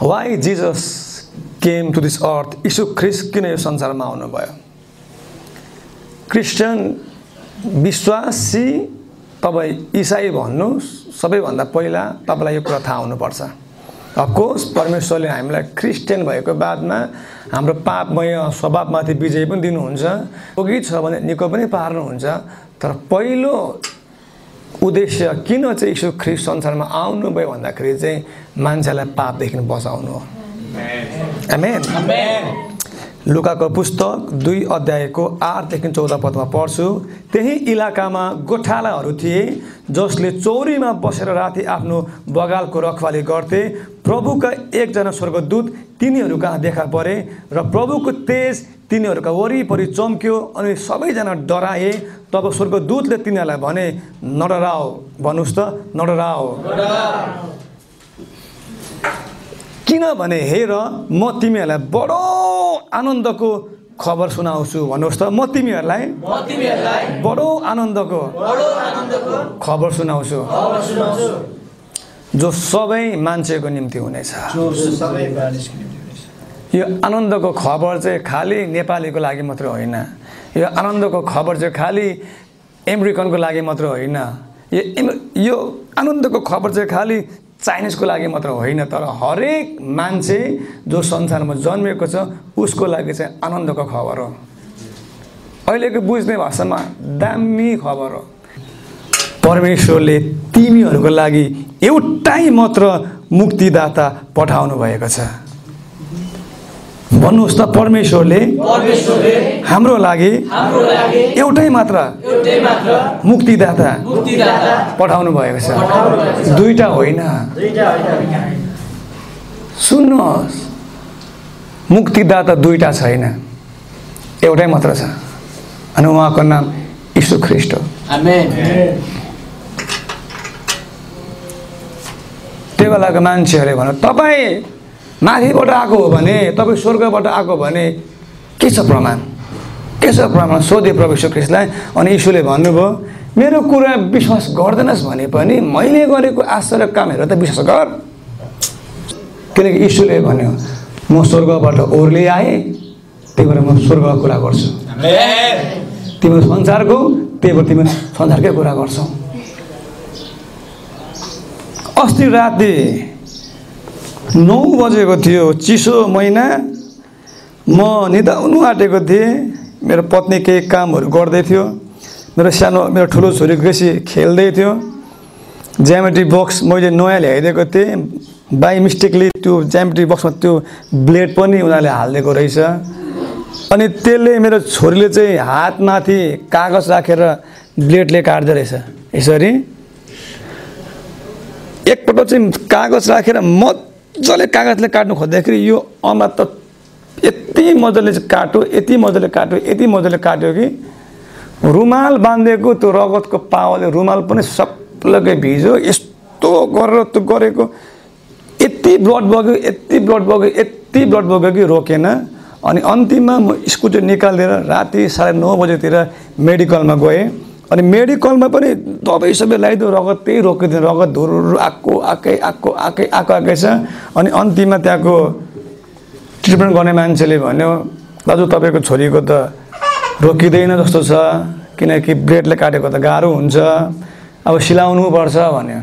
Why Jesus came to this earth? Yesu Kristus किन यो संसारमा आउनुभयो? क्रिस्चियन विश्वासी तपाई ईसाई भन्नु सबैभन्दा पहिला तपाईलाई यो कुरा थाहा हुनुपर्छ। अफकोर्स परमेश्वरले हामीलाई क्रिस्चियन भएको बादमा हाम्रो पापमय स्वभावमाथि विजय पनि दिनुहुन्छ, रोगी छ भने निको पनि पार्नुहुन्छ। तर पहिलो उद्देश्य किन चाहिँ यीशु ख्रीष्ट संसारमा आउनु भयो भन्दाखेरि चाहिँ मान्छेलाई पापदेखि बचाउनु हो। आमेन। लुकाको पुस्तक 2 अध्यायको 8 देखि 14 पदमा पढ्छु। त्यही इलाकामा गोठालाहरू थिए जसले चौरीमा बसेर राति आफ्नो बगालको रखवाली गर्थे। प्रभुका एकजना स्वर्गदूत तिनीहरूका देखा परे र प्रभुको तेज तिनीहरूका वरिपरि चम्क्यो अनि सबैजना डराए। तब स्वर्गदूतले तिनीहरूलाई भने, नडराओ। भन्नुस् त, नडराओ। किनभने हेर, म तिमीहरूलाई बडो आनन्दको खबर सुनाउँछु। भन्नुस् त, म तिमीहरूलाई बडो आनन्दको खबर सुनाउँछु जो सबै मान्छेको निम्ति हुनेछ। यो आनन्दको खबर चाहिँ खाली नेपालीको लागि मात्र होइन, यो आनन्दको खबर चाहिँ खाली अमेरिकनको लागि मात्र होइन, यो आनन्दको खबर चाहिँ खाली चाइनिजको लागि मात्र होइन, तर हरेक मान्छे जो संसारमा जन्मेको छ उसको लागि चाहिँ आनन्दको खबर हो। अहिलेको बुझ्ने भाषामा दामी खबर हो। परमेश्वरले तिमीहरूको लागि एउटै मात्र मुक्तिदाता पठाउनु भएको छ। भन्नुहोस् त, परमेश्वरले हाम्रो लागि एउटै मात्र मुक्तिदाता पठाउनु भएको छ, दुईटा होइन। सुन्नुहोस्, मुक्तिदाता दुईटा छैन, एउटै मात्र छ अनि उहाँको नाम यीशु ख्रीष्ट हो। त्यो बेलाको मान्छेहरूले भन्नु, तपाईँ माथिबाट आएको हो भने, तपाईँ स्वर्गबाट आएको भने के छ प्रमाण, के छ प्रमाण? सोधे प्रभु यीशु ख्रीष्टलाई। अनि यीशुले भन्नुभयो, मेरो कुरा विश्वास गर्दैनस् भने पनि मैले गरेको आश्चर्य कामहरू त विश्वास गर। किनकि यीशुले भन्यो, म स्वर्गबाट ओर्ली आएँ, त्यही भएर म स्वर्गको कुरा गर्छु, तिम्रो संसारको, त्यही भएर तिम्रो संसारकै कुरा गर्छौ। अस्ति राति 9 बजेको थियो, चिसो महिना, म निदाउनु आँटेको थिएँ। मेरो पत्नी केही कामहरू गर्दै थियो, मेरो ठुलो छोरी ग्रेसी खेल्दै थियो। ज्यामेट्री बक्स मैले नयाँ ल्याइदिएको थिएँ, बाई मिस्टेकली त्यो ज्यामेट्री बक्समा त्यो ब्लेड पनि उनीहरूले हालिदिएको रहेछ। अनि त्यसले मेरो छोरीले चाहिँ हातमाथि कागज राखेर ब्लेडले काट्दै रहेछ यसरी। एकपल्ट चाहिँ कागज राखेर मजाले कागजले काट्नु खोज्दाखेरि यो अमला त यति मजाले काट्यो कि रुमाल बाँधेको त्यो रगतको पावले रुमाल पनि सबैले भिज्यो। यस्तो गरेर त्यो गरेको, यति ब्लड बग्यो कि रोकेन। अनि अन्तिममा म स्कुटर निकालिदिएर राति 9:30 बजेतिर मेडिकलमा गएँ। अनि मेडिकलमा पनि दबाई सबै लगाइदियो, रगत त्यही रोकिदियो, रगत धुरु आएको छ। अनि अन्तिममा त्यहाँको ट्रिटमेन्ट गर्ने मान्छेले भन्यो, दाजु तपाईँको छोरीको त रोकिँदैन जस्तो छ, किनकि ब्लेडले काटेको त गाह्रो हुन्छ, अब सिलाउनु पर्छ भन्यो।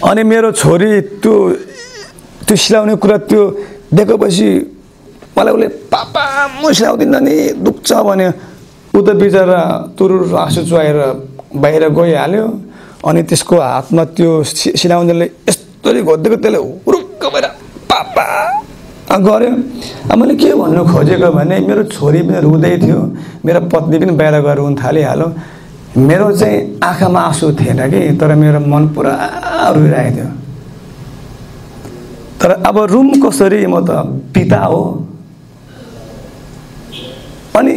अनि मेरो छोरी त्यो त्यो सिलाउने कुरा त्यो देखेपछि मलाई उसले, पापा म सिलाउँदिनँ नि, दुख्छ भन्यो। ऊ त बिचरा तुरुर आँसु चुहाएर बाहिर गइहाल्यो। अनि त्यसको हातमा त्यो सिलाउनेले यस्तरी घोदिएको, त्यसले हुरुक्क भएर पापा गर्यो। अब मैले के भन्नु खोजेको भने, मेरो छोरी पनि रुँदै थियो, मेरो पत्नी पनि बाहिर गएर रुन थालिहाल्यो। मेरो चाहिँ आँखामा आँसु थिएन कि, तर मेरो मन पुरा रुइरहेको थियो। तर अब रुम कसरी, म त पिता हो। अनि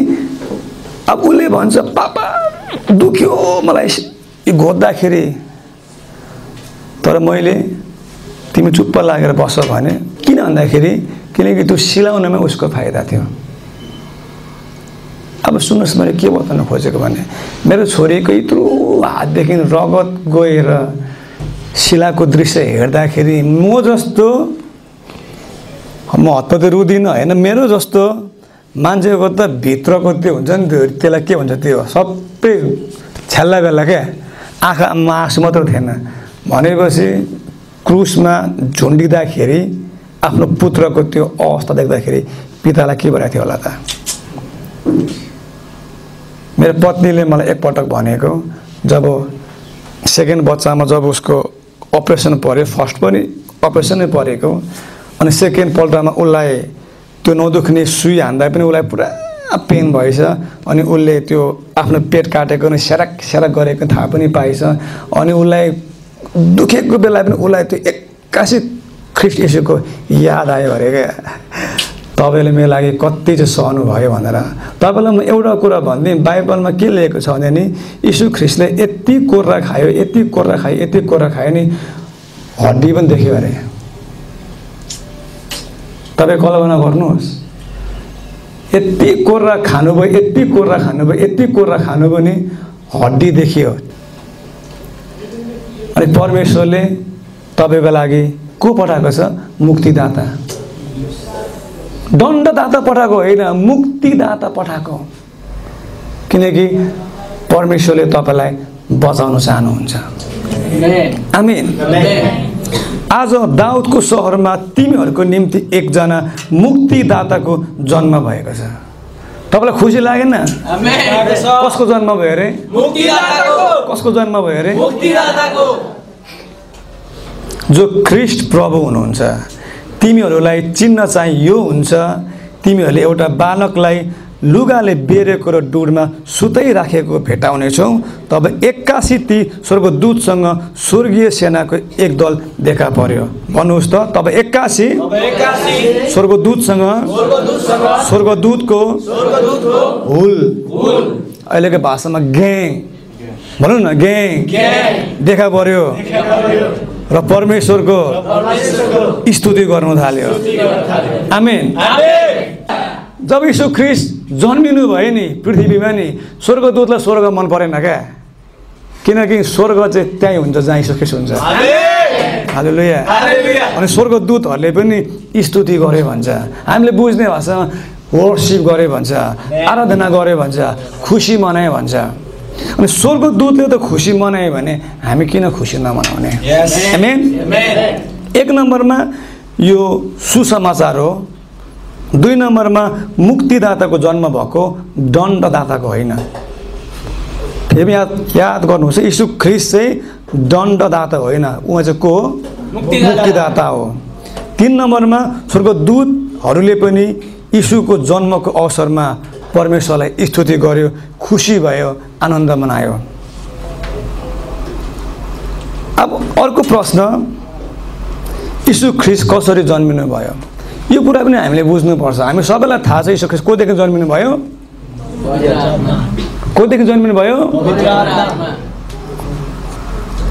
अब उसले भन्छ, पापा दुख्यो मलाई घोज्दाखेरि। तर मैले, तिमी चुप्प लागेर बस भने। किन भन्दाखेरि, किनकि त्यो सिलाउनमा उसको फाइदा थियो। अब सुन्नुहोस्, मैले के बताउन खोजेको भने, मेरो छोरीको यत्रो हातदेखि रगत गएर सिलाको दृश्य हेर्दाखेरि म जस्तो म हत्ता त रुदिनँ हैन, मेरो जस्तो मान्छेको त भित्रको त्यो हुन्छ नि त्यसलाई के भन्छ त्यो सबै छ्याला बेला के आँखामा आँसु मात्र थिएन। भनेपछि क्रुसमा झुन्डिँदाखेरि आफ्नो पुत्रको त्यो अवस्था देख्दाखेरि पितालाई के भनेको थियो होला त? मेरो पत्नीले मलाई एकपटक भनेको, जब सेकेन्ड बच्चामा जब उसको अपरेसन पर्यो, फर्स्ट पनि अपरेसनै परेको, अनि सेकेन्ड पल्टमा उसलाई त्यो नदुख्ने सुई हान्दा पनि उसलाई पुरा पेन भएछ, अनि उसले त्यो आफ्नो पेट काटेको अनि स्याराक स्याराक गरेको थाहा पनि पाएछ। अनि उसलाई दुखेको बेला पनि उसलाई त्यो एक्कासी ख्रिस्ट येशूको याद आयो अरे क्या। तपाईँले मेरो लागि कति चाहिँ सहनुभयो भनेर तपाईँलाई म एउटा कुरा भनिदिएँ, बाइबलमा के लेखेको छ भने नि यीशु ख्रिस्टले यति कोर्रा खायो, यति कोर्रा खायो, यति कोर्रा खायो नि हड्डी पनि देख्यो अरे। तपाईँ कल्पना गर्नुहोस्, यति कोर्रा खानुभयो, यति कोर्रा खानुभयो, यति कोर्रा खानुभयो नि हड्डी देखियो। अनि परमेश्वरले तपाईँको लागि को पठाएको छ? मुक्तिदाता, दण्डदाता पठाएको होइन, मुक्तिदाता पठाएको। किनकि परमेश्वरले तपाईँलाई बचाउन चाहनुहुन्छ। आमेन। आज दाउदको सहरमा तिमीहरूको निम्ति एकजना मुक्तिदाताको जन्म भएको छ। तपाईँलाई खुसी लागेन? कसको जन्म भयो अरे? कसको जन्म भयो अरे? जो ख्रिस्ट प्रभु हुनुहुन्छ। तिमीहरूलाई चिन्ह चाहिँ यो हुन्छ, तिमीहरूले एउटा बालकलाई लुगाले बेरेको र डुडमा सुतै राखेको भेटाउनेछौ। तब एक्कासी ती स्वर्गदूतसँग स्वर्गीय सेनाको एक दल देखा पर्यो। भन्नुहोस् त, तब एक्कासी स्वर्गदूतसँग स्वर्गदूतको हुल, अहिलेको भाषामा ग्याङ, भनौँ न ग्याङ देखा पर्यो र परमेश्वरको स्तुति गर्नु थाल्यो। आमेन। जब यीशु ख्रिस्ट जन्मिनु भयो नि पृथ्वीमा नि स्वर्गदूतलाई स्वर्ग मन परेन क्या, किनकि स्वर्ग चाहिँ त्यहीँ हुन्छ जहाँ यीशु ख्रिस्ट हुन्छ। हालेलुया। अनि स्वर्गदूतहरूले पनि स्तुति गरे भन्छ, हामीले बुझ्ने भाषामा वर्शिप गरे भन्छ, आराधना गरे भन्छ, खुसी मनायो भन्छ। अनि स्वर्गदूतले त खुसी मनायो भने हामी किन खुसी नमनाउने? आमेन। एक नम्बरमा यो सुसमाचार हो। दुई नम्बरमा मुक्तिदाताको जन्म भएको, दण्डदाताको होइन। फेरि याद गर्नुहोस्, यीशु ख्रिस्ट चाहिँ दण्डदाता होइन, उहाँ चाहिँ को हो? मुक्तिदाता हो। तिन नम्बरमा स्वर्गदूतहरूले पनि यीशुको जन्मको अवसरमा परमेश्वरलाई स्तुति गर्यो, खुसी भयो, आनन्द मनायो। अब अर्को प्रश्न, यीशु ख्रिस्ट कसरी जन्मिनु भयो? यो कुरा पनि हामीले बुझ्नुपर्छ। हामी सबैलाई थाहा छ यीशु ख्रिस्ट कोदेखि जन्मिनु भयो? कोदेखि जन्मिनु भयो?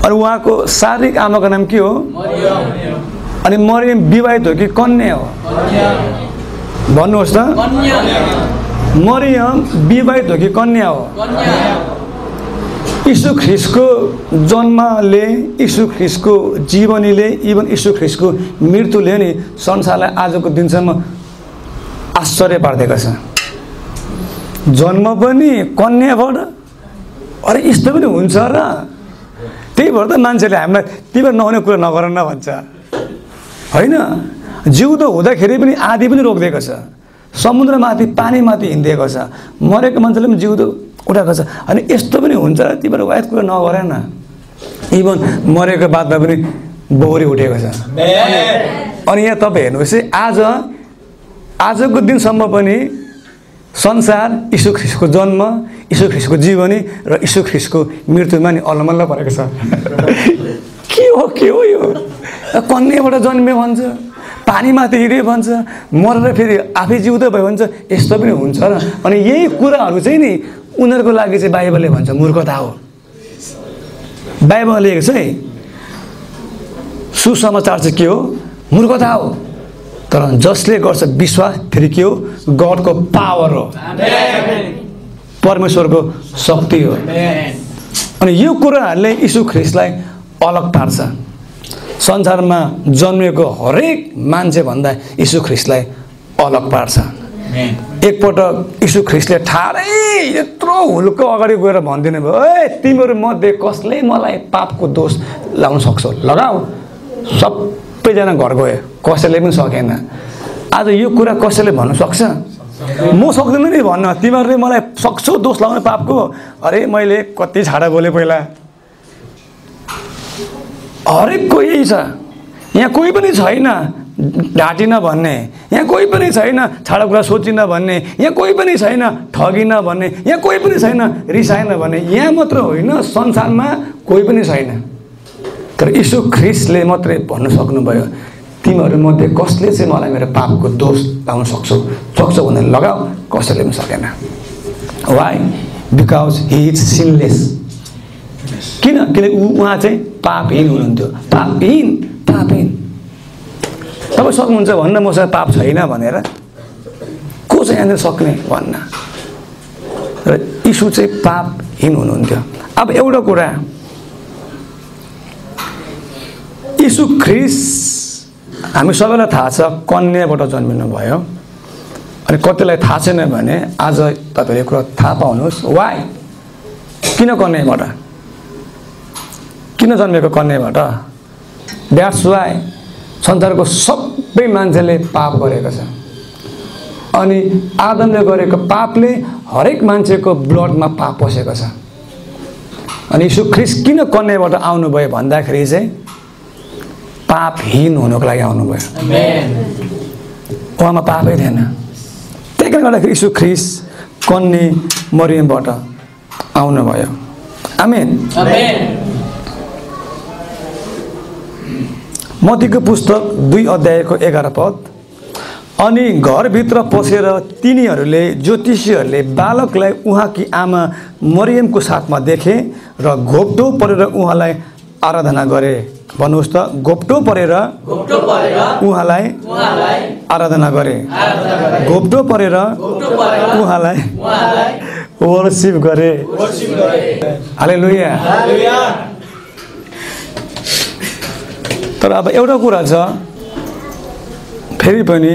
अनि उहाँको शारीरिक आमाको नाम के हो? अनि मरियम विवाहित हो कि कन्या हो? भन्नुहोस् त, मरियम विवाहित हो कि कन्या हो? यीशु ख्रिस्टको जन्मले, यीशु ख्रिस्टको जीवनीले, इभन यीशु ख्रिस्टको मृत्युले नि संसारलाई आजको दिनसम्म आश्चर्य पारिदिएको छ। जन्म पनि कन्याबाट, अरे यस्तो पनि हुन्छ र? त्यही भएर त मान्छेले हामीलाई तिमीहरू नहुने कुरा नगर न भन्छ, होइन? जिउँदो हुँदाखेरि पनि आधी पनि रोकिदिएको छ, समुद्रमाथि पानीमाथि हिँडिदिएको छ, मरेको मान्छेले पनि जिउँदो उठाएको छ। अनि यस्तो पनि हुन्छ र? तिमीहरू वायत कुरा नगर न। इभन मरेको बादमा पनि बौरी उठेको छ। अनि यहाँ तपाईँ हेर्नुहोस् है, आजको दिनसम्म पनि संसार यीशु ख्रिस्टको जन्म, यीशु ख्रिस्टको जीवनी र यीशु ख्रिस्टको मृत्युमा नि अल्लमल्ल परेको छ। के हो यो? कन्याबाट जन्मे भन्छ, पानीमाथि हिँडे भन्छ, मरेर फेरि आफै जिउँदै भयो भन्छ, यस्तो पनि हुन्छ र? अनि यही कुराहरू चाहिँ नि उनीहरूको लागि चाहिँ बाइबलले भन्छ मूर्खता हो। बाइबलले लेखेको छ है, सुसमाचार चाहिँ के हो? मूर्खता हो, तर जसले गर्छ विश्वास फेरि के हो? गडको पावर हो, परमेश्वरको शक्ति हो। अनि यो कुराहरूले यीशु ख्रिस्टलाई अलग पार्छ। संसारमा जन्मेको हरेक मान्छे भन्दा यीशु ख्रीष्टलाई अलग पार्छ। एकपटक यीशु ख्रीष्टले ठाडै यत्रो हुल्क अगाडि गएर भन्दिनु भयो, ए तिमीहरू मध्ये कसले मलाई पापको दोष लाउन सक्छौ, लगाऊ। सबैजना घर गयो, कसैले पनि सकेन। आज यो कुरा कसैले भन्नु सक्छ? म सक्दिनँ नि भन्न। तिमीहरूले मलाई सक्छौ दोष लाउने पापको? अरे मैले कति छाडा बोले पहिला। हरेक कोही यही छ, यहाँ कोही पनि छैन ढाँटिन भन्ने, यहाँ कोही पनि छैन छाडा कुरा सोचिन भन्ने, यहाँ कोही पनि छैन ठगिन भन्ने, यहाँ कोही पनि छैन रिसाएन भन्ने। यहाँ मात्र होइन, संसारमा कोही पनि छैन। तर यीशु ख्रीष्टले मात्रै भन्नु सक्नुभयो, तिमीहरूमध्ये कसले चाहिँ मलाई मेरो पापको दोष लाउन सक्छौ भने लगाऊ। कसैले पनि सकेन। Why? Because he is sinless. किन? किनकि उहाँ चाहिँ पापहीन हुनुहुन्थ्यो। पापहीन, पापहीन। तपाईँ सक्नुहुन्छ भन्न मसँग पाप छैन भनेर? को चाहिँ यहाँनिर सक्ने भन्न? र यीशु चाहिँ पापहीन हुनुहुन्थ्यो। अब एउटा कुरा, यीशु ख्रीष्ट हामी सबैलाई थाहा छ कन्याबाट जन्मिनु भयो। अनि कतिलाई थाहा छैन भने आज तपाईँले कुरा थाहा पाउनुहोस्। वाइ? किन कन्याबाट? किन जन्मेको कन्याबाट? That's why. संसारको सबै मान्छेले पाप गरेको छ। अनि आदमले गरेको पापले हरेक मान्छेको ब्लडमा पाप पसेको छ। अनि यीशु ख्रीष्ट किन कन्याबाट आउनुभयो भन्दाखेरि चाहिँ पापहीन हुनुको लागि आउनुभयो। उहाँमा पापै थिएन। त्यही कारणले गर्दाखेरि यीशु ख्रीष्ट कन्या मरियमबाट आउनुभयो। आमेन। मत्तीको पुस्तक 2 अध्यायको 11 पद, अनि घरभित्र पसेर तिनीहरूले ज्योतिषीहरूले बालकलाई उहाँकी आमा मरियमको साथमा देखे र घोप्टो परेर उहाँलाई आराधना गरे। भन्नुहोस् त, घोप्टो परेर उहाँलाई आराधना गरे। घोप्टो परेर उहाँलाई वर्शिप गरे। हालेलुया। तर अब एउटा कुरा छ, फेरि पनि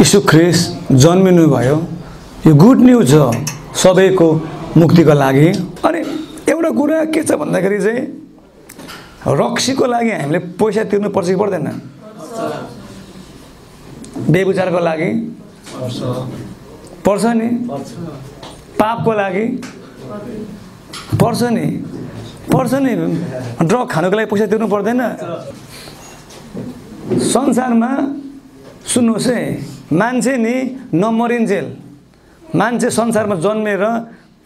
यीशु ख्रीष्ट जन्मिनु भयो, यो गुड न्युज हो सबैको मुक्तिको लागि। अनि एउटा कुरा के छ भन्दाखेरि चाहिँ रक्सीको लागि हामीले पैसा तिर्नुपर्छ कि पर्दैन? बेविचारको लागि पर्छ नि, पापको लागि पर्छ नि, पर्छ नि। ड्रग खानुको लागि पैसा तिर्नु पर्दैन? संसारमा सुन्नुहोस् है, मान्छे नि नमरिन्जेल, मान्छे संसारमा जन्मेर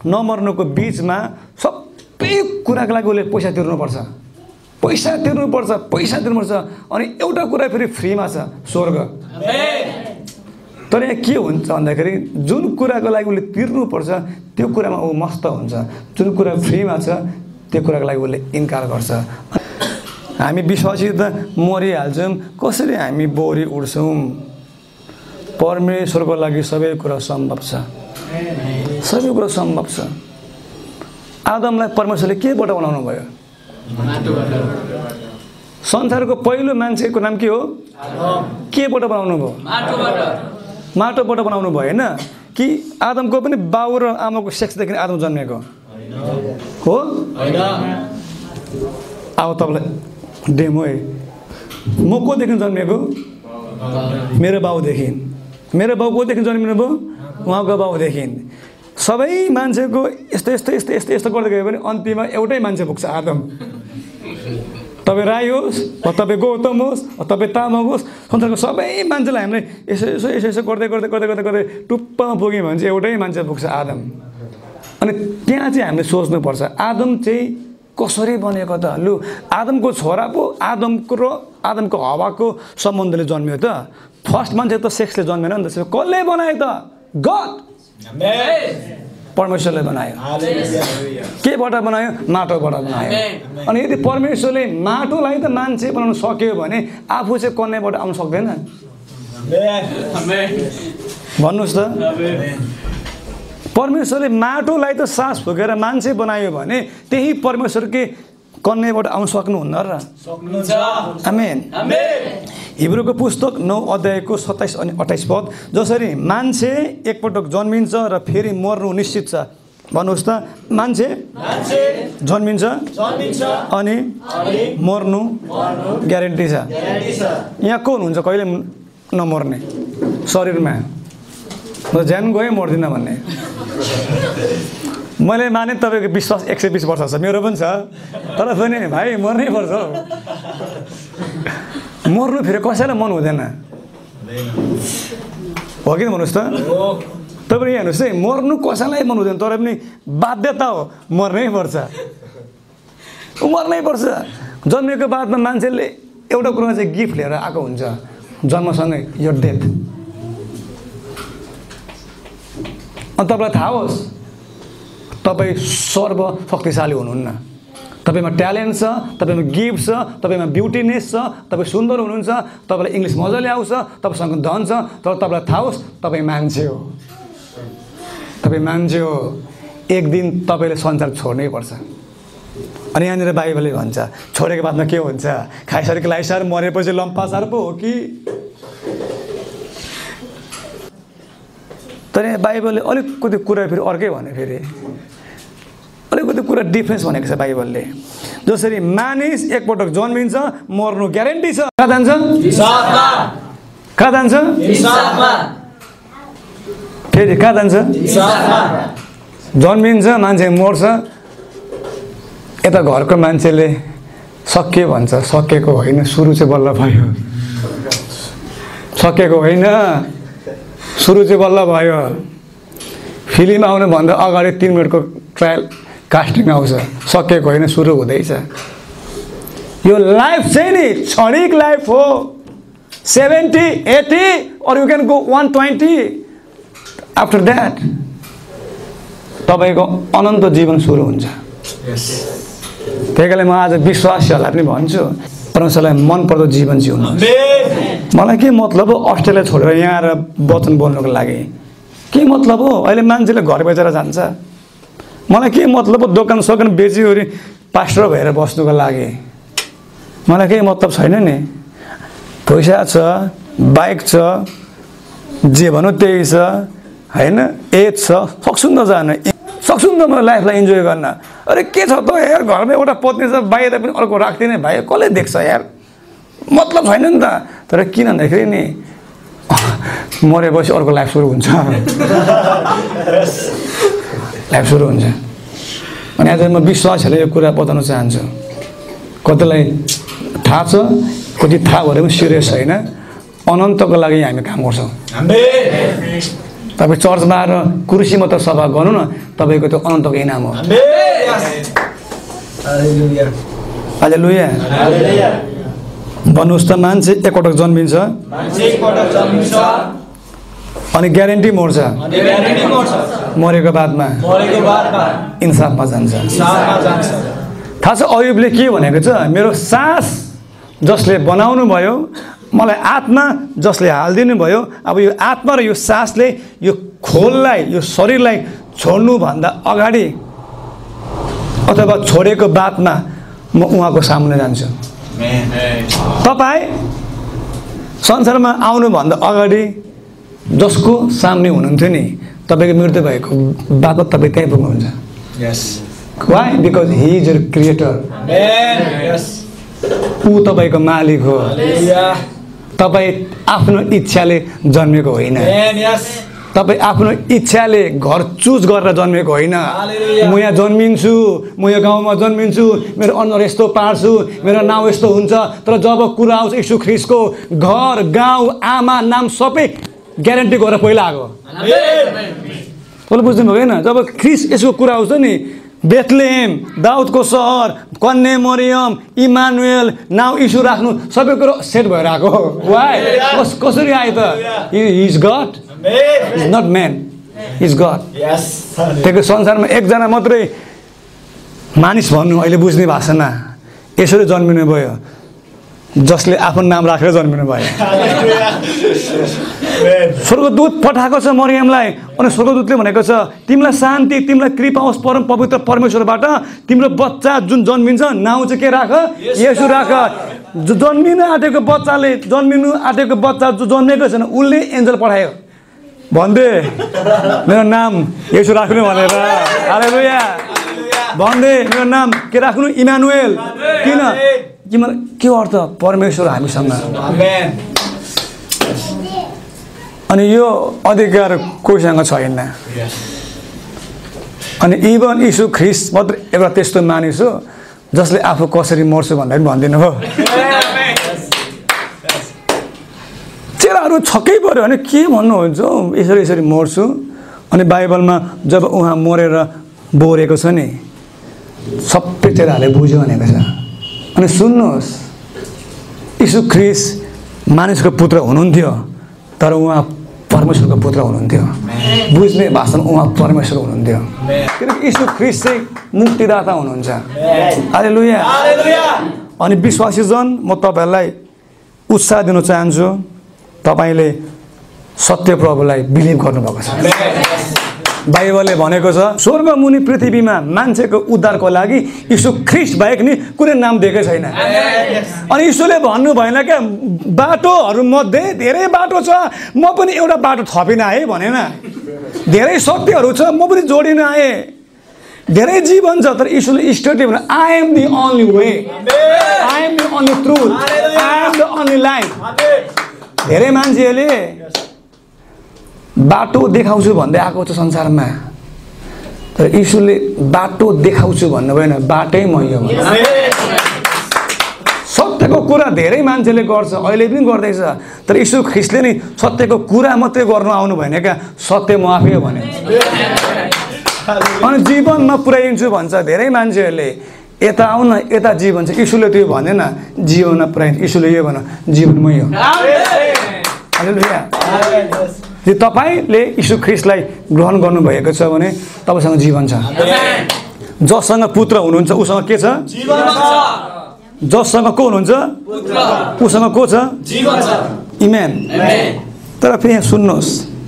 नमर्नुको बिचमा सबै कुराको लागि उसले पैसा तिर्नुपर्छ, पैसा तिर्नुपर्छ, पैसा तिर्नुपर्छ। अनि एउटा कुरा फेरि फ्रीमा छ, स्वर्ग। तर यहाँ के हुन्छ भन्दाखेरि जुन कुराको लागि उसले तिर्नुपर्छ त्यो कुरामा ऊ मस्त हुन्छ, जुन कुरा फ्रीमा छ त्यो कुराको लागि उसले इन्कार गर्छ। हामी विश्वासी त मरिहाल्छौँ, कसरी हामी बोरी उड्छौँ? परमेश्वरको लागि सबै कुरा सम्भव छ, सबै कुरा सम्भव छ। आदमलाई परमेश्वरले केबाट बनाउनु भयो? संसारको पहिलो मान्छेको नाम के हो? केबाट बनाउनु भयो? माटोबाट बनाउनु भयो। होइन कि आदमको पनि बाउ र आमाको सेक्सदेखि आदम जन्मेको हो? अब तपाईँलाई डेमो है, म कोदेखि जन्मेको? मेरो बाउदेखि। मेरो बाउ कोदेखि जन्मिनु भयो? उहाँको बाउदेखि। सबै मान्छेको यस्तो यस्तो यस्तो यस्तो यस्तो गर्दै गयो भने अन्तिममा एउटै मान्छे पुग्छ, आदम। तपाईँ राई होस् वा तपाईँ गौतम होस् वा तपाईँ तामाङ होस्, संसारको सबै मान्छेलाई हामीले यसो यसो यसो यसो गर्दै गर्दै गर्दै गर्दै गर्दै टुप्पामा पुग्यौँ भने चाहिँ एउटै मान्छे पुग्छ, आदम। अनि त्यहाँ चाहिँ हामीले सोच्नुपर्छ, आदम चाहिँ कसरी बनेको त? लु, आदमको छोरा पो आदमको र आदमको हवाको सम्बन्धले जन्मियो त। फर्स्ट मान्छे त सेक्सले जन्मेन नि त। कसले बनायो त? गड, परमेश्वरले बनायो। केबाट बनायो? माटोबाट बनायो। अनि यदि परमेश्वरले माटोलाई त मान्छे बनाउन सक्यो भने आफू चाहिँ कन्याबाट आउन सक्दैन? भन्नुहोस् त, परमेश्वरले माटोलाई त सास फुकेर मान्छे बनायो भने त्यही परमेश्वरकै कन्याबाट आउन सक्नुहुन्न र सक्नुहुन्छ आमेन आमेन। हिब्रूको पुस्तक 9 अध्यायको 27 अनि 28 पद जसरी मान्छे एकपटक जन्मिन्छ र फेरि मर्नु निश्चित छ, भन्नुहोस् त मान्छे जन्मिन्छ अनि मर्नु ग्यारेन्टी छ। यहाँ को हुनुहुन्छ कहिले नमर्ने शरीरमा म ज्यान गए मर्दिन भन्ने? मैले माने तपाईको विश्वास 120 वर्ष छ, मेरो पनि छ, तर पनि भाइ मर्नै पर्छ। मर्नु फेरि कसैलाई मन हुँदैन हो कि भन्नुहोस् त? तपाईँ यहाँ हेर्नुहोस् है, मर्नु कसैलाई मन हुँदैन तर पनि बाध्यता हो, मर्नै पर्छ, मर्नै पर्छ। जन्मेको बादमा मान्छेले एउटा कुरो चाहिँ गिफ्ट लिएर आएको हुन्छ, जन्मसँगै यो डेथ। अनि तपाईँलाई थाहा होस् तपाईँ सर्वशक्तिशाली हुनुहुन्न, तपाईमा ट्यालेन्ट छ, तपाईमा गिफ्ट छ, तपाईमा ब्युटीनेस छ, तपाईँ सुन्दर हुनुहुन्छ, तपाईँलाई इङ्ग्लिस मजाले आउँछ, तपाईँसँग धन छ, तर तपाईँलाई थाहा होस् तपाईँ मान्छे हो, तपाईँ मान्छे हो। एक दिन तपाईँले संसार छोड्नै पर्छ। अनि यहाँनिर बाइबलले भन्छ छोडेको बादमा के हुन्छ? खाइसकेको लाइसार मरेपछि लम्पासार पो हो कि? तर बाइबलले अलिकति कुरा फेरि अर्कै भने फेरि अलिकति कुरा डिफ्रेन्स भनेको छ बाइबलले। जसरी मानिस एकपटक जन्मिन्छ मर्नु ग्यारेन्टी छ, कहाँ जान्छ? हिसाबमा। कहाँ जान्छ? हिसाबमा। फेरि कहाँ जान्छ? हिसाबमा। जन्मिन्छ मान्छे मर्छ, यता घरको मान्छेले सक्यो भन्छ, सकेको होइन, सुरु चाहिँ बल्ल भयो, सकेको होइन सुरु चाहिँ बल्ल भयो। फिल्म आउनुभन्दा अगाडि 3 मिनटको ट्रायल कास्टिङ आउँछ, सकेको होइन सुरु हुँदैछ। यो लाइफ चाहिँ नि क्षणिक लाइफ हो, 70, 80 or you can go 120 after that तपाईँको अनन्त जीवन सुरु हुन्छ। त्यही कारणले म आज विश्वासीहरूलाई पनि भन्छु परमेश्वरलाई मनपर्दो जीवन जिउनु। मलाई के मतलब हो अस्ट्रेलिया छोडेर यहाँ आएर वचन बोल्नुको लागि? के मतलब हो? अहिले मान्छेले घर बेचेर जान्छ। मलाई के मतलब हो दोकान सोकान बेचिवरी पास्टर भएर बस्नुको लागि? मलाई केही मतलब छैन नि, पैसा छ, बाइक छ, जे भनौँ त्यही छ, होइन एज छ, सक्छु नि त जान, सक्छु नि त मलाई लाइफलाई इन्जोय गर्न। अरे के छ त यार, घरमा एउटा पत्नी छ, बाहिर पनि अर्को राख्दिने भाइ, कसले देख्छ यार? मतलब छैन नि त। तर किन भन्दाखेरि नि मरेपछि अर्को लाइफ सुरु हुन्छ, लाइफ सुरु हुन्छ। अनि आज म विश्वासहरूले यो कुरा बताउन चाहन्छु। कतिलाई थाहा छ, कति थाहा भएर पनि सिरियस होइन। अनन्तको लागि हामी काम गर्छौँ। तपाईँ चर्चमा आएर कुर्सी मात्र सभा गर्नु न, तपाईँको त्यो अनन्तको इनाम हो। हालेलुया। भन्नुहोस् त मान्छे एकपटक जन्मिन्छ अनि ग्यारेन्टी मर्छ, मरेको बादमा इन्साफमा जान्छ। थाहा छ अयुबले के भनेको छ? मेरो सास जसले बनाउनु भयो, मलाई आत्मा जसले हालिदिनु भयो, अब यो आत्मा र यो सासले यो खोललाई, यो शरीरलाई छोड्नुभन्दा अगाडि अथवा छोडेको बादमा म उहाँको सामने जान्छु। तपाईँ संसारमा आउनुभन्दा अगाडि जसको सामने हुनुहुन्थ्यो नि, तपाईँको मृत्यु भएको बादमा तपाईँ त्यहीँ पुग्नुहुन्छ। Why? Because he is your creator. ऊ तपाईँको मालिक हो। तपाईँ आफ्नो इच्छाले जन्मेको होइन, तपाईँ आफ्नो इच्छाले घर चुज गरेर जन्मेको होइन। म यहाँ जन्मिन्छु, म यो गाउँमा जन्मिन्छु, मेरो अनुहार यस्तो पार्छु, मेरो नाउँ यस्तो हुन्छ, तर जब कुरा आउँछ यीशु ख्रिस्टको, घर गाउँ आमा नाम सबै ग्यारेन्टी गरेर पहिला आएको। कसले बुझ्नुभयो होइन? जब ख्रिस्ट यसको कुरा आउँछ नि, बेथलेहेम, दाउदको सहर, कन्या मरियम, इमानुएल, नाउँ यीशु राख्नु, सबै कुरो सेट भएर आएको। वाइ? कसरी आयो त? Is God, is not man, is God. त्यही संसारमा एकजना मात्रै मानिस भन्नु अहिले बुझ्ने भाषामा यसरी जन्मिनु भयो, जसले आफ्नो नाम राखेर जन्मिनु भयो। स्वर्गदूत पठाएको छ मरियमलाई अनि स्वर्गदूतले भनेको छ तिमीलाई शान्ति, तिमीलाई कृपा होस् परम पवित्र परमेश्वरबाट, तिम्रो बच्चा जुन जन्मिन्छ नाउँ चाहिँ के राख, येशू राख। जन्मिनु आँटेको बच्चा जो जन्मेको छैन उसले एन्जल पठायो भन्दै मेरो नाम येशू राख्नु भनेर। हालेलुया भन्दै मेरो नाम के राख्नु, इमानुएल। किन कि मलाई के अर्थ, परमेश्वर हामीसँग। अनि यो अधिकार कोहीसँग छैन। अनि इभन यीशु ख्रिस्ट मात्र एउटा त्यस्तो मानिस हो जसले आफू कसरी मर्छु भन्दा पनि भनिदिनु हो। चेलाहरू छक्कै पऱ्यो भने के भन्नुहुन्छ, यसरी यसरी मर्छु। अनि बाइबलमा जब उहाँ मरेर बोरेको छ नि सबै चेलाहरूले बुझ्यो भनेको छ। अनि सुन्नुहोस्, यीशु ख्रिस्ट मानिसको पुत्र हुनुहुन्थ्यो तर उहाँ परमेश्वरको पुत्र हुनुहुन्थ्यो। बुझ्ने भाषामा उहाँ परमेश्वर हुनुहुन्थ्यो किनकि यीशु ख्रिस्ट चाहिँ मुक्तिदाता हुनुहुन्छ। हालेलुया। अनि विश्वासी जन, म तपाईहरूलाई उत्साह दिन चाहन्छु, तपाईले सत्य प्रभुलाई बिलिभ गर्नुभएको छ। बाइबलले भनेको छ स्वर्ग मुनि पृथ्वीमा मान्छेको उद्धारको लागि यीशु ख्रिस्ट बाहेक नि कुनै नाम दिएकै छैन। अनि यीशुले भन्नु भएन क्या, बाटोहरूमध्ये धेरै बाटो छ, म पनि एउटा बाटो थपिन आएँ भनेन। धेरै सत्यहरू छ, म पनि जोडिन आएँ। धेरै जीवन छ तर यीशुले स्टेटले भने I am the only way, I am the only truth, I am the only life. धेरै मान्छेहरूले बाटो देखाउँछु भन्दै आएको छ संसारमा तर यीशुले बाटो देखाउँछु भन्नु भएन, बाटै म यो। सत्यको कुरा धेरै मान्छेले गर्छ, अहिले पनि गर्दैछ तर यीशु ख्रिस्टले नि सत्यको कुरा मात्रै गर्नु आउनु भएन क्या, सत्य म आफै हो भने अनि जीवनमा पुर्याइदिन्छु भन्छ धेरै मान्छेहरूले। यता आऊ न, यता जीवन छ, यीशुले त्यो भन्दैन, जीवनमा पुर्याइदिन्छ। यीशुले यो भन, जीवन मै हो। यदि तपाईले यीशु ख्रिस्टलाई ग्रहण गर्नुभएको छ भने तपाईसँग जीवन छ। जससँग पुत्र हुनुहुन्छ उसँग के छ, जीवन छ। जससँग को हुनुहुन्छ पुत्र उसँग को छ, जीवन छ। आमेन। तर फेरि यहाँ सुन्नुहोस्,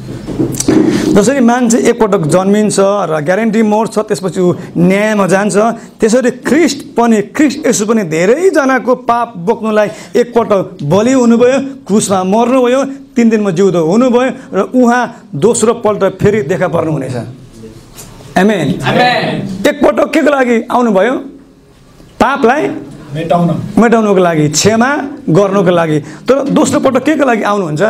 जसरी मान्छे एकपटक जन्मिन्छ र ग्यारेन्टी मर्छ त्यसपछि ऊ न्यायमा जान्छ, त्यसरी ख्रिस्ट यसु पनि धेरैजनाको पाप बोक्नुलाई एकपटक बलि हुनुभयो, क्रुसमा मर्नुभयो, 3 दिनमा जिउँदो हुनुभयो र उहाँ दोस्रोपल्ट फेरि देखा पर्नुहुनेछ। आमेन। एकपटक के को लागि आउनुभयो, पापलाई मेटाउनुको लागि, क्षमा गर्नुको लागि। तर दोस्रोपल्ट के को लागि आउनुहुन्छ,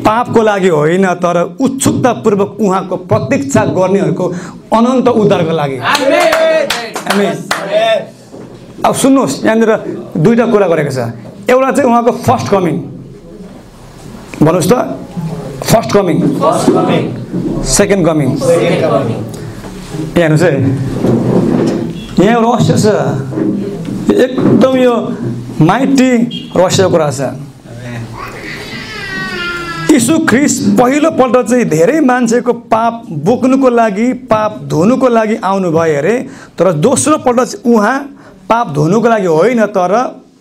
पापको लागि होइन तर उत्सुकतापूर्वक उहाँको प्रतीक्षा गर्नेहरूको अनन्त उद्धारको लागि। आमेन। अब सुन्नुहोस्, यहाँनिर 2टा कुरा गरेको छ। एउटा चाहिँ उहाँको फर्स्ट कमिङ, भन्नुहोस् त, फर्स्ट कमिङ, सेकेन्ड कमिङ। यहाँ हेर्नुहोस् है, यहाँ रहस्य छ, एकदम यो माइटी रहस्यको कुरा छ। यीशु ख्रिस्ट पहिलोपल्ट चाहिँ धेरै मान्छेको पाप बोक्नुको लागि, पाप धुनुको लागि आउनुभयो अरे, तर दोस्रोपल्ट चाहिँ उहाँ पाप धुनुको लागि होइन तर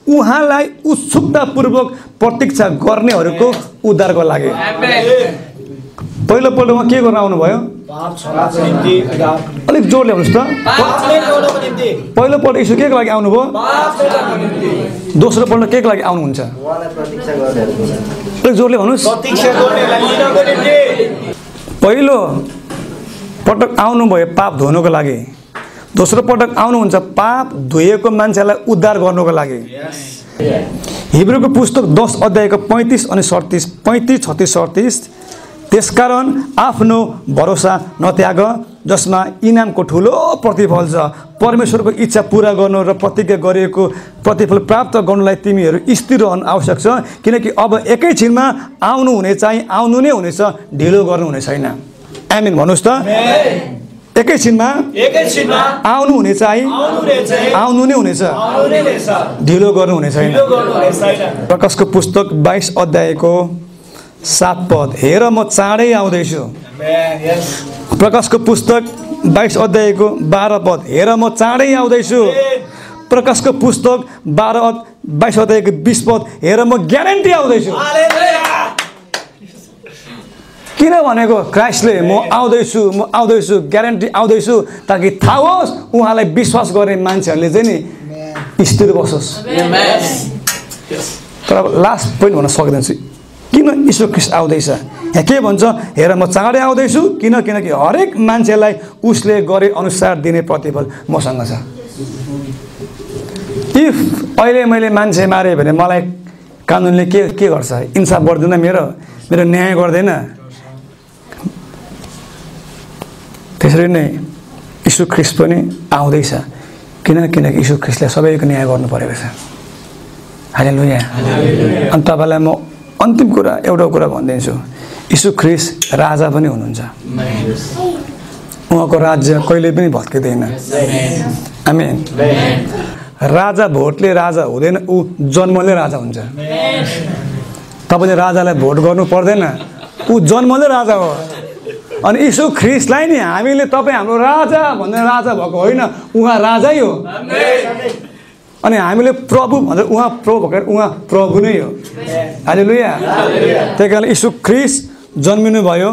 उहाँलाई उत्सुकतापूर्वक प्रतीक्षा गर्नेहरूको उद्धारको लागि। पहिलोपल्ट उहाँ के गर्न आउनुभयो, अलिक जोडले भन्नुहोस् त, पहिलोपल्ट यीशु केको लागि आउनुभयो, दोस्रोपल्ट केको लागि आउनुहुन्छ, अलिक जोडले भन्नुहोस्। पहिलो पटक आउनुभयो पाप धुनुको लागि, दोस्रो पटक आउनुहुन्छ पाप धोएको मान्छेलाई उद्धार गर्नुको लागि। हिब्रूको पुस्तक 10:35-37 त्यसकारण आफ्नो भरोसा नत्याग, जसमा इनामको ठुलो प्रतिफल छ, परमेश्वरको इच्छा पूरा गर्नु र प्रतिज्ञा गरिएको प्रतिफल प्राप्त गर्नुलाई तिमीहरू स्थिर रहनु आवश्यक छ, किनकि अब एकैछिनमा आउनुहुने चाहिँ आउनु नै हुनेछ, ढिलो गर्नुहुने छैन। आमेन भन्नुहोस् त, एकैछिनमा आउनुहुने चाहिँ आउनु नै हुनेछ, ढिलो गर्नुहुने छैन। प्रकाशको पुस्तक 22:7, हेर म चाँडै आउँदैछु। प्रकाशको पुस्तक 22:12, हेर म चाँडै आउँदैछु। प्रकाश को पुस्तक 12 अध्याय 22 पद हेर म ग्यारेन्टी आउँदैछु। किनभनेको क्राइस्टले म आउँदैछु ग्यारेन्टी आउँदैछु ताकि थाहा होस् उहाँलाई विश्वास गर्ने मान्छेहरूले चाहिँ नि स्थिर बसोस्। तर लास्ट पोइन्ट भन्न सक्दैछु किन यीशु ख्रीष्ट आउँदैछ यहाँ के भन्छ हेर म चाँडै आउँदैछु किनकि हरेक मान्छेलाई उसले गरे अनुसार दिने प्रतिफल मसँग छ। इफ अहिले मैले मान्छे मारेँ भने मलाई कानुनले के गर्छ? इन्साफ गर्दैन, मेरो न्याय गर्दैन। त्यसरी नै यीशु ख्रीष्ट पनि आउँदैछ किनकि यीशु ख्रीष्टले सबैको न्याय गर्नु परेको छ। हालेलुया। अनि तपाईँलाई म अन्तिम कुरा एउटा कुरा भनिदिन्छु, यीशु ख्रीष्ट राजा पनि हुनुहुन्छ। उहाँको राज्य कहिले पनि भत्किँदैन। आमेन। राजा भोटले राजा हुँदैन, ऊ जन्मले राजा हुन्छ। तपाईँले राजालाई भोट गर्नु पर्दैन, ऊ जन्मले राजा हो। अनि यीशु ख्रीष्टलाई नि हामीले तपाईँ हाम्रो राजा भनेर राजा भएको होइन, उहाँ राजै हो। अनि हामीले प्रभु भनेर उहाँ प्रभु नै हो। हालेलुया। त्यही कारण यीशु ख्रीष्ट जन्मिनु भयो,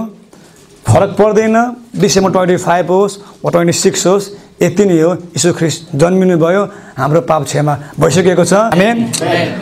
फरक पर्दैन डिसेम्बर 25 होस् वा 26 होस्, यति नै हो। यीशु ख्रीष्ट जन्मिनु भयो, हाम्रो पाप क्षमा भइसकेको छ। आमेन।